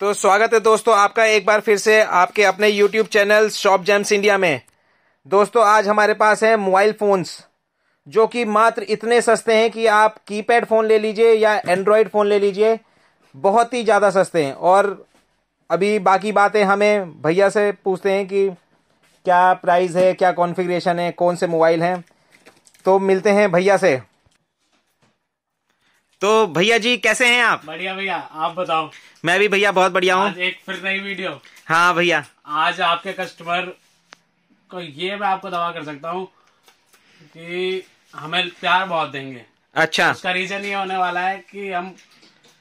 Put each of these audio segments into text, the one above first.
तो स्वागत है दोस्तों आपका एक बार फिर से आपके अपने YouTube channel shop gems India में। दोस्तों आज हमारे पास हैं मोबाइल फ़ोन्स जो कि मात्र इतने सस्ते हैं कि आप कीपैड फ़ोन ले लीजिए या एंड्रॉयड फ़ोन ले लीजिए, बहुत ही ज़्यादा सस्ते हैं। और अभी बाकी बातें हमें भैया से पूछते हैं कि क्या प्राइस है, क्या कॉन्फ़िगरेशन है, कौन से मोबाइल हैं। तो मिलते हैं भैया से। तो भैया जी कैसे हैं आप? बढ़िया भैया, आप बताओ। मैं भी भैया बहुत बढ़िया हूँ। एक फिर नई वीडियो। हाँ भैया, आज आपके कस्टमर को ये मैं आपको दवा कर सकता हूँ कि हमें प्यार बहुत देंगे। अच्छा, उसका रीजन ये होने वाला है कि हम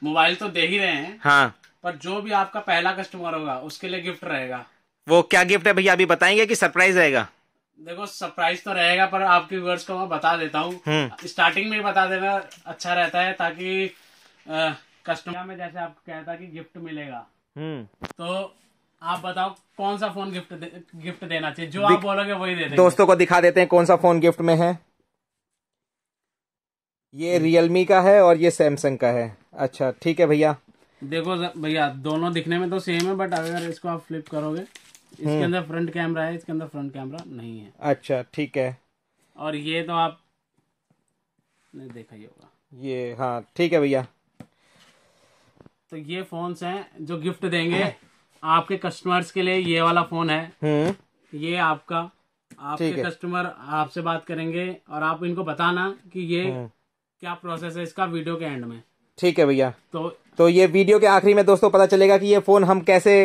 मोबाइल तो दे ही रहे हैं, हाँ, पर जो भी आपका पहला कस्टमर होगा उसके लिए गिफ्ट रहेगा। वो क्या गिफ्ट है भैया अभी बताएंगे कि सरप्राइज रहेगा? देखो सरप्राइज तो रहेगा, पर आपके व्यूअर्स को मैं बता देता हूँ, स्टार्टिंग में बता देना अच्छा रहता है ताकि कस्टमर में जैसे आप कहता कि गिफ्ट मिलेगा, तो आप बताओ कौन सा फोन गिफ्ट देना चाहिए। जो आप बोलोगे वही दे देंगे। दोस्तों को दिखा देते हैं कौन सा फोन गिफ्ट में है। ये रियलमी का है और ये सैमसंग का है। अच्छा ठीक है भैया। देखो भैया दोनों दिखने में तो सेम है, बट अगर इसको आप फ्लिप करोगे, इसके अंदर फ्रंट कैमरा है, इसके अंदर फ्रंट कैमरा नहीं है। अच्छा ठीक है। और ये तो आप ने देखा ही होगा ये। हाँ ठीक है भैया। तो ये फोन्स हैं जो गिफ्ट देंगे आपके कस्टमर्स के लिए। ये वाला फोन है ये आपका, आपके कस्टमर आपसे बात करेंगे और आप इनको बताना कि ये क्या प्रोसेस है इसका, वीडियो के एंड में। ठीक है भैया। तो ये वीडियो के आखिरी में दोस्तों पता चलेगा कि ये फोन हम कैसे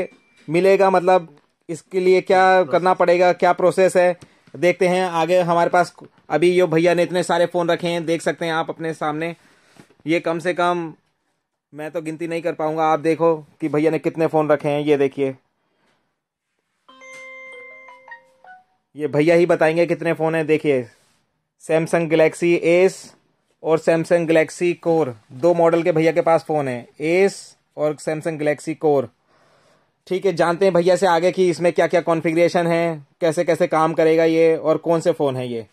मिलेगा, मतलब इसके लिए क्या करना पड़ेगा, क्या प्रोसेस है। देखते हैं आगे। हमारे पास अभी यो भैया ने इतने सारे फ़ोन रखे हैं, देख सकते हैं आप अपने सामने। ये कम से कम मैं तो गिनती नहीं कर पाऊंगा, आप देखो कि भैया ने कितने फ़ोन रखे हैं। ये देखिए, ये भैया ही बताएंगे कितने फ़ोन हैं। देखिए सैमसंग गैलेक्सी एस और सैमसंग गैलेक्सी कोर, दो मॉडल के भैया के पास फ़ोन है, एस और सैमसंग गैलेक्सी कोर। ठीक है, जानते हैं भैया से आगे कि इसमें क्या क्या कॉन्फ़िगरेशन है, कैसे कैसे काम करेगा ये और कौन से फ़ोन है ये।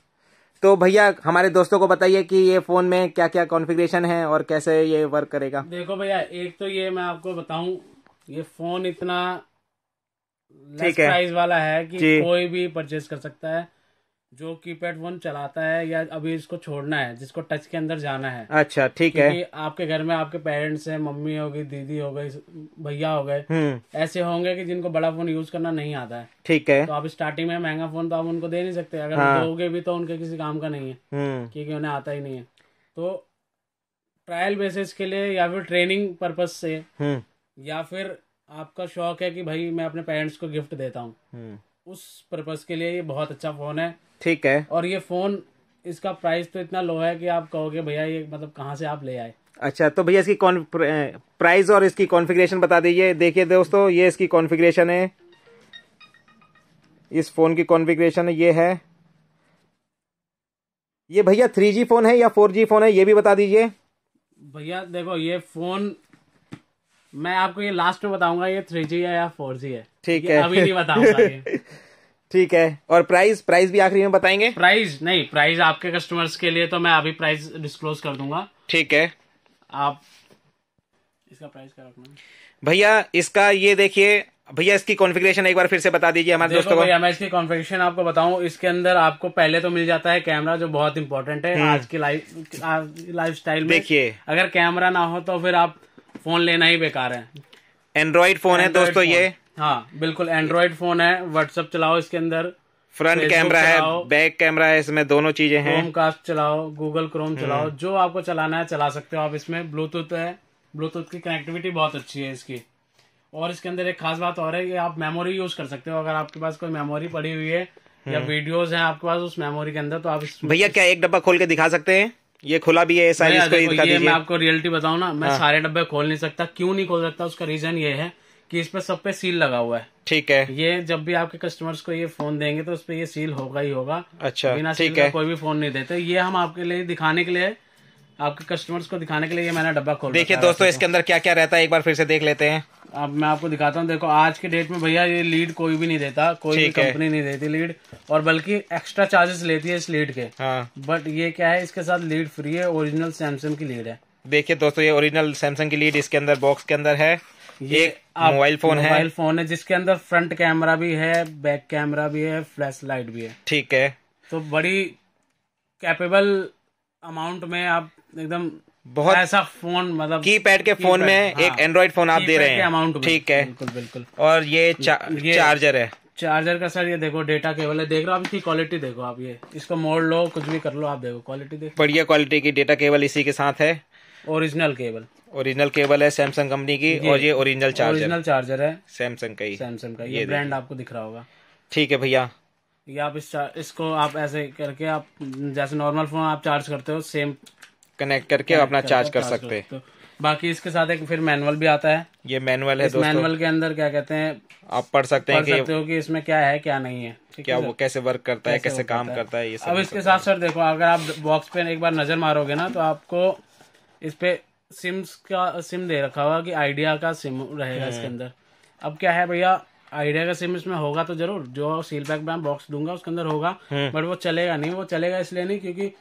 तो भैया हमारे दोस्तों को बताइए कि ये फ़ोन में क्या क्या कॉन्फ़िगरेशन है और कैसे ये वर्क करेगा। देखो भैया, एक तो ये मैं आपको बताऊं, ये फ़ोन इतना लेस प्राइस वाला है कि कोई भी परचेज कर सकता है जो कीपैड फोन चलाता है या अभी इसको छोड़ना है, जिसको टच के अंदर जाना है। अच्छा ठीक है। आपके घर में आपके पेरेंट्स हैं, मम्मी हो गई, दीदी हो गई, भैया हो गए, ऐसे होंगे कि जिनको बड़ा फोन यूज करना नहीं आता है। ठीक है। तो आप स्टार्टिंग में महंगा फोन तो आप उनको दे नहीं सकते, अगर दोगे भी तो उनके किसी काम का नहीं है क्योंकि उन्हें आता ही नहीं है। तो ट्रायल बेसिस के लिए या फिर ट्रेनिंग पर्पज से, या फिर आपका शौक है कि भाई मैं अपने पेरेंट्स को गिफ्ट देता हूँ, उस पर्पज के लिए ये बहुत अच्छा फोन है। ठीक है। और ये फोन इसका प्राइस तो इतना लो है कि आप कहोगे भैया ये मतलब कहाँ से आप ले आए। अच्छा, तो भैया इसकी प्राइस और इसकी कॉन्फ़िगरेशन बता दीजिए। देखिए दोस्तों, ये इसकी कॉन्फ़िगरेशन है, इस फोन की कॉन्फ़िगरेशन ये है। ये भैया 3G फोन है या 4G फोन है ये भी बता दीजिए। भैया देखो ये फोन मैं आपको ये लास्ट में बताऊंगा, ये 3G है या 4G है। ठीक है, अभी नहीं बताऊंगा। ठीक है। और प्राइस भी आखिरी में बताएंगे। प्राइस नहीं, प्राइस आपके कस्टमर्स के लिए तो मैं अभी प्राइस डिस्क्लोज कर दूंगा। ठीक है। आप इसका प्राइस क्या रखना भैया इसका? ये देखिए भैया इसकी कॉन्फ़िगरेशन एक बार फिर से बता दीजिए हमारे दोस्तों को। भैया मैं इसकी कॉन्फ़िगरेशन आपको बताऊं, इसके अंदर आपको पहले तो मिल जाता है कैमरा, जो बहुत इंपॉर्टेंट है आज की लाइफस्टाइल में। देखिए अगर कैमरा ना हो तो फिर आप फोन लेना ही बेकार है। एंड्रॉइड फोन है दोस्तों ये। हाँ बिल्कुल एंड्रॉइड फोन है। व्हाट्सएप चलाओ, इसके अंदर फ्रंट कैमरा है, बैक कैमरा है, इसमें दोनों चीजें हैं। क्रोमकास्ट चलाओ, गूगल क्रोम चलाओ, जो आपको चलाना है चला सकते हो आप। इसमें ब्लूटूथ है, ब्लूटूथ की कनेक्टिविटी बहुत अच्छी है इसकी। और इसके अंदर एक खास बात और है कि आप मेमोरी यूज कर सकते हो। अगर आपके पास कोई मेमोरी पड़ी हुई है या वीडियोज है आपके पास उस मेमोरी के अंदर, तो आप भैया क्या एक डब्बा खोल के दिखा सकते हैं? ये खुला भी है। मैं आपको रियलिटी बताऊँ ना, मैं सारे डब्बे खोल नहीं सकता। क्यों नहीं खोल सकता? उसका रीजन ये है कि इस पर सब पे सील लगा हुआ है। ठीक है। ये जब भी आपके कस्टमर्स को ये फोन देंगे तो उस पर ये सील होगा ही होगा। अच्छा बिना सील का कोई भी फोन नहीं देते। ये हम आपके लिए दिखाने के लिए, आपके कस्टमर्स को दिखाने के लिए ये मैंने डब्बा खोला। देखिए दोस्तों इसके अंदर क्या क्या रहता है एक बार फिर से देख लेते हैं। अब मैं आपको दिखाता हूँ। देखो आज के डेट में भैया ये लीड कोई भी नहीं देता, कोई भी कंपनी नहीं देती लीड, और बल्कि एक्स्ट्रा चार्जेस लेती है इस लीड के। बट ये क्या है, इसके साथ लीड फ्री है, ओरिजिनल सैमसंग की लीड है। देखिए दोस्तों ये ओरिजिनल सैमसंग की लीड इसके अंदर बॉक्स के अंदर है। ये मोबाइल फोन है जिसके अंदर फ्रंट कैमरा भी है, बैक कैमरा भी है, फ्लैश लाइट भी है। ठीक है, तो बड़ी कैपेबल अमाउंट में आप एकदम बहुत ऐसा फोन, मतलब कीपैड के फोन में एक एंड्रॉइड फोन आप दे रहे हैं अमाउंट। ठीक है, बिल्कुल बिल्कुल। और ये चार्जर है, चार्जर का सर ये देखो डेटा केबल है, देख रहे हो आप इसकी क्वालिटी, देखो आप ये इसको मोड़ लो, कुछ भी कर लो आप, देखो क्वालिटी देखो, बढ़िया क्वालिटी की डेटा केबल इसी के साथ है। ओरिजिनल केबल है सैमसंग कंपनी की, और ये ओरिजिनल चार्जर है सैमसंग का ये ब्रांड आपको दिख रहा होगा। ठीक है भैया, ये आप इसको आप ऐसे करके आप जैसे नॉर्मल फोन आप चार्ज करते हो सेम कनेक्ट करके अपना चार्ज कर सकते हैं। बाकी इसके साथ एक फिर मैनुअल भी आता है, ये मैनुअल है दोस्तों। मैनुअल के अंदर क्या कहते हैं आप पढ़ सकते हो कि इसमें क्या है क्या नहीं है, क्या वो कैसे वर्क करता है, कैसे काम करता है ये सब। अब इसके साथ सर देखो, अगर आप बॉक्स पे एक बार नजर मारोगे ना तो आपको इस पे सिम दे रखा होगा कि आइडिया का सिम रहेगा इसके अंदर। अब क्या है भैया, आइडिया का सिम इसमें होगा तो जरूर, जो सील पैक में बॉक्स दूंगा उसके अंदर होगा, बट वो चलेगा नहीं। वो चलेगा इसलिए नहीं क्योंकि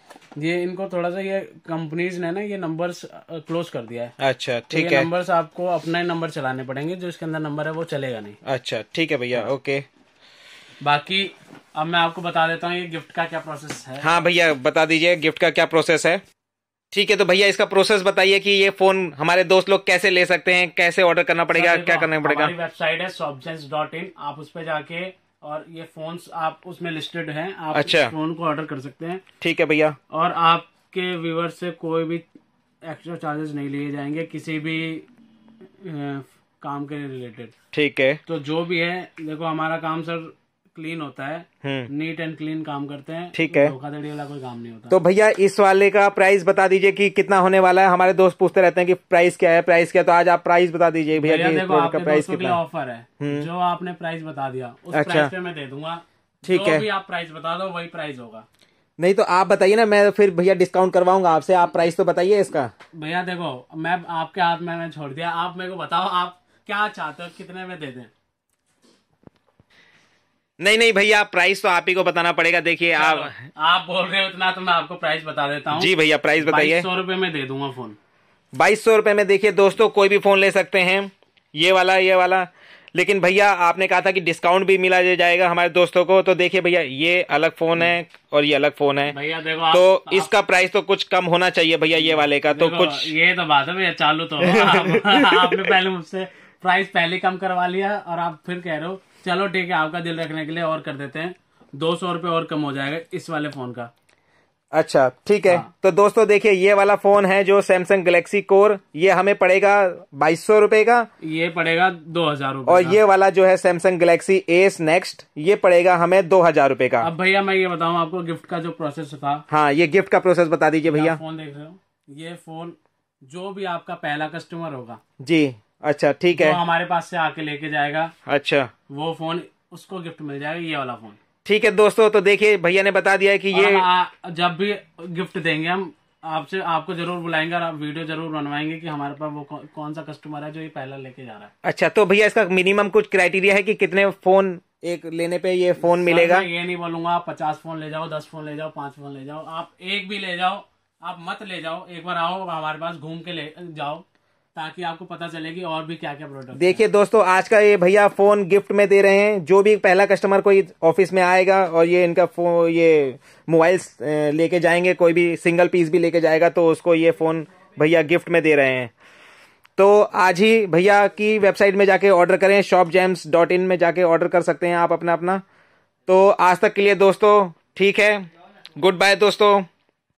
ये इनको थोड़ा सा ये कंपनीज ने ना ये नंबर्स क्लोज कर दिया है। अच्छा ठीक है, नंबर्स आपको अपने नंबर चलाने पड़ेंगे, जो इसके अंदर नंबर है वो चलेगा नहीं। अच्छा ठीक है भैया, ओके। बाकी अब मैं आपको बता देता हूँ ये गिफ्ट का क्या प्रोसेस है। हाँ भैया बता दीजिए गिफ्ट का क्या प्रोसेस है। ठीक है, तो भैया इसका प्रोसेस बताइए कि ये फोन हमारे दोस्त लोग कैसे ले सकते हैं, कैसे ऑर्डर करना पड़ेगा, क्या करना पड़ेगा। हमारी वेबसाइट है shopgems.in, आप उस पे जाके और ये फोन्स आप उसमें लिस्टेड हैं, आप अच्छा फोन को ऑर्डर कर सकते हैं। ठीक है भैया, और आपके व्यूअर्स से कोई भी एक्स्ट्रा चार्जेस नहीं लिए जाएंगे किसी भी काम के रिलेटेड। ठीक है, तो जो भी है देखो हमारा काम सर क्लीन होता है, नीट एंड क्लीन काम करते हैं। ठीक है, धोखाधड़ी वाला कोई काम नहीं होता। तो भैया इस वाले का प्राइस बता दीजिए कि कितना होने वाला है, हमारे दोस्त पूछते रहते हैं कि प्राइस क्या है, तो आज आप प्राइस बता दीजिए भैया कि प्राइस कितना ऑफर है। जो आपने प्राइस बता दिया उस प्राइस पे मैं दे दूंगा। ठीक है, आप प्राइस बता दो वही प्राइस होगा, नहीं तो आप बताइए ना, मैं फिर भैया डिस्काउंट करवाऊंगा आपसे। आप प्राइस तो बताइए इसका। भैया देखो मैं आपके हाथ में छोड़ दिया, आप मेरे को बताओ आप क्या चाहते हो, कितने में दे दें। नहीं भैया प्राइस तो आप ही को बताना पड़ेगा। देखिए आप बोल रहे हो इतना तो मैं आपको प्राइस बता देता हूँ। जी भैया प्राइस बताइए। 2200 रुपए में दे दूंगा फोन, 2200 रुपए में। देखिए दोस्तों कोई भी फोन ले सकते हैं, ये वाला। लेकिन भैया आपने कहा था कि डिस्काउंट भी मिला जाएगा हमारे दोस्तों को, तो देखिए भैया ये अलग फोन है और ये अलग फोन है भैया। देखो तो इसका प्राइस तो कुछ कम होना चाहिए भैया ये वाले का। तो कुछ ये तो बात है भैया, चालू तो आपने पहले मुझसे प्राइस पहले कम करवा लिया और आप फिर कह रहे हो। चलो ठीक है, आपका दिल रखने के लिए और कर देते हैं, 200 रुपए और कम हो जाएगा इस वाले फोन का। अच्छा ठीक है, हाँ। तो दोस्तों देखिए ये वाला फोन है जो सैमसंग गैलेक्सी कोर, ये हमें पड़ेगा 2200 रुपए का, ये पड़ेगा 2000 रुपए। और ये वाला जो है सैमसंग गैलेक्सी एस नेक्स्ट, ये पड़ेगा हमें 2000 रुपए का। अब भैया मैं ये बताऊँ आपको गिफ्ट का जो प्रोसेस था। हाँ ये गिफ्ट का प्रोसेस बता दीजिए भैया। फोन देख रहे हो, ये फोन जो भी आपका पहला कस्टमर होगा जी, अच्छा ठीक है, हमारे पास से आके लेके जाएगा, अच्छा वो फोन उसको गिफ्ट मिल जाएगा ये वाला फोन। ठीक है दोस्तों, तो देखिए भैया ने बता दिया कि ये जब भी गिफ्ट देंगे हम आपसे, आपको जरूर बुलाएंगे और आप वीडियो जरूर बनवाएंगे कि हमारे पास वो कौन सा कस्टमर है जो ये पहला लेके जा रहा है। अच्छा, तो भैया इसका मिनिमम कुछ क्राइटेरिया है कि कितने फोन एक लेने पे ये फोन मिलेगा? ये नहीं बोलूंगा, आप 50 फोन ले जाओ, 10 फोन ले जाओ, 5 फोन ले जाओ, आप एक भी ले जाओ, आप मत ले जाओ, एक बार आओ हमारे पास घूम के ले जाओ ताकि आपको पता चले कि और भी क्या क्या प्रोडक्ट। देखिए दोस्तों आज का ये भैया फोन गिफ्ट में दे रहे हैं, जो भी पहला कस्टमर कोई ऑफिस में आएगा और ये इनका फोन, ये मोबाइल्स लेके जाएंगे, कोई भी सिंगल पीस भी लेके जाएगा तो उसको ये फोन भैया गिफ्ट में दे रहे हैं। तो आज ही भैया की वेबसाइट में जाके ऑर्डर करें, shopgems.in में जाके ऑर्डर कर सकते हैं आप अपना। तो आज तक के लिए दोस्तों ठीक है, गुड बाय दोस्तों।